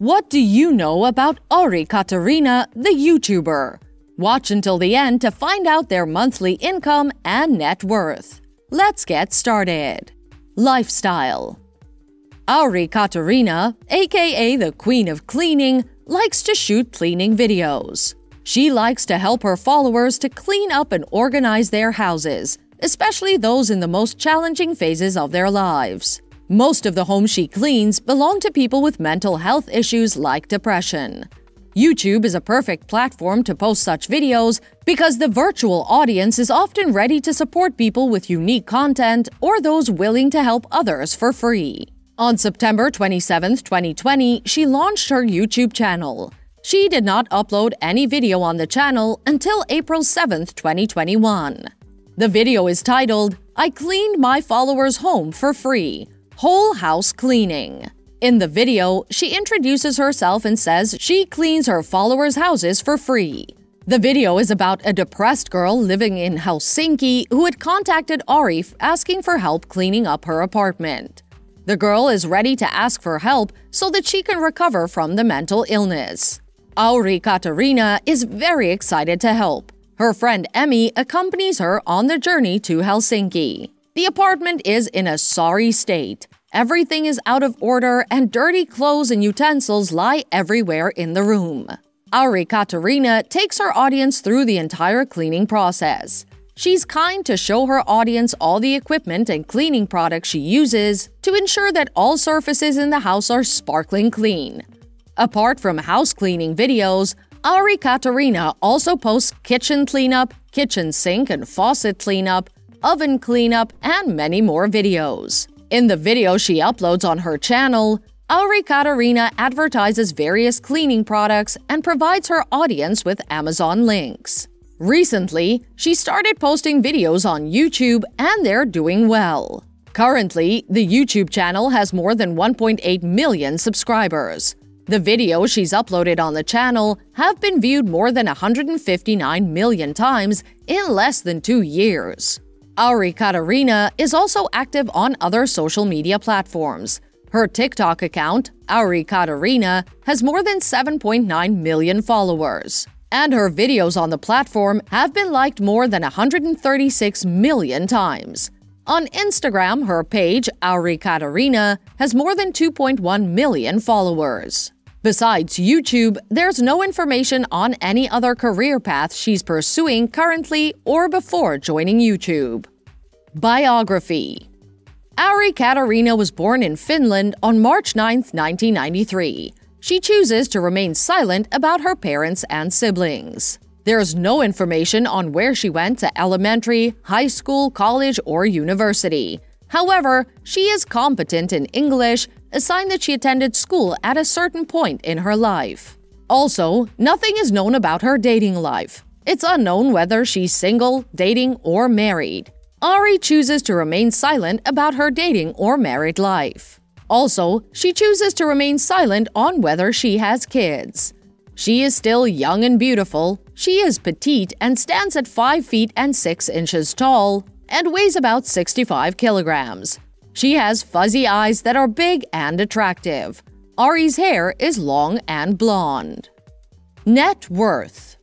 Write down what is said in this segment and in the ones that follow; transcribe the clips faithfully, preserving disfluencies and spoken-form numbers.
What do you know about Aurikatariina, the YouTuber? Watch until the end to find out their monthly income and net worth. Let's get started. Lifestyle. Aurikatariina, aka the Queen of Cleaning, likes to shoot cleaning videos. She likes to help her followers to clean up and organize their houses, especially those in the most challenging phases of their lives. Most of the homes she cleans belong to people with mental health issues like depression. YouTube is a perfect platform to post such videos because the virtual audience is often ready to support people with unique content or those willing to help others for free. On September twenty-seventh, twenty twenty, she launched her YouTube channel. She did not upload any video on the channel until April seventh, twenty twenty-one. The video is titled, "I Cleaned My Followers' Home for Free. Whole house cleaning." In the video, she introduces herself and says she cleans her followers' houses for free. The video is about a depressed girl living in Helsinki who had contacted Auri asking for help cleaning up her apartment. The girl is ready to ask for help so that she can recover from the mental illness. Aurikatariina is very excited to help. Her friend Emmy accompanies her on the journey to Helsinki. The apartment is in a sorry state. Everything is out of order and dirty clothes and utensils lie everywhere in the room. Aurikatariina takes her audience through the entire cleaning process. She's kind to show her audience all the equipment and cleaning products she uses to ensure that all surfaces in the house are sparkling clean. Apart from house cleaning videos, Aurikatariina also posts kitchen cleanup, kitchen sink and faucet cleanup, oven cleanup, and many more videos. In the video she uploads on her channel, Aurikatariina advertises various cleaning products and provides her audience with Amazon links. Recently, she started posting videos on YouTube and they're doing well. Currently, the YouTube channel has more than one point eight million subscribers. The videos she's uploaded on the channel have been viewed more than one hundred fifty-nine million times in less than two years. Aurikatariina is also active on other social media platforms. Her TikTok account, Aurikatariina, has more than seven point nine million followers. And her videos on the platform have been liked more than one hundred thirty-six million times. On Instagram, her page, Aurikatariina, has more than two point one million followers. Besides YouTube, there's no information on any other career path she's pursuing currently or before joining YouTube. Biography. Aurikatariina was born in Finland on March ninth, nineteen ninety-three. She chooses to remain silent about her parents and siblings. There's no information on where she went to elementary, high school, college, or university. However, she is competent in English, a sign that she attended school at a certain point in her life. Also, nothing is known about her dating life. It's unknown whether she's single, dating, or married. Auri chooses to remain silent about her dating or married life. Also, she chooses to remain silent on whether she has kids. She is still young and beautiful. She is petite and stands at five feet and six inches tall and weighs about sixty-five kilograms. She has fuzzy eyes that are big and attractive. Auri's hair is long and blonde. Net worth.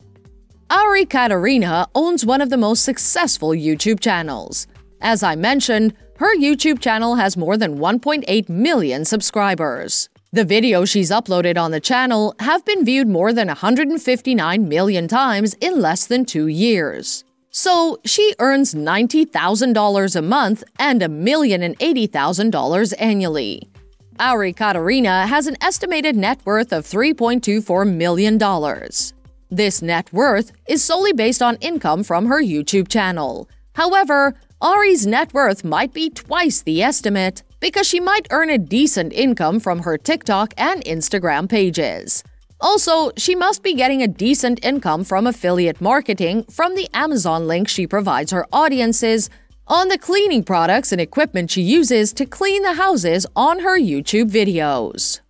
Aurikatariina owns one of the most successful YouTube channels. As I mentioned, her YouTube channel has more than one point eight million subscribers. The videos she's uploaded on the channel have been viewed more than one hundred fifty-nine million times in less than two years. So she earns ninety thousand dollars a month and one million eighty thousand dollars annually. Aurikatariina has an estimated net worth of three point two four million dollars. This net worth is solely based on income from her YouTube channel. However, Auri's net worth might be twice the estimate because she might earn a decent income from her TikTok and Instagram pages. Also, she must be getting a decent income from affiliate marketing from the Amazon link she provides her audiences on the cleaning products and equipment she uses to clean the houses on her YouTube videos.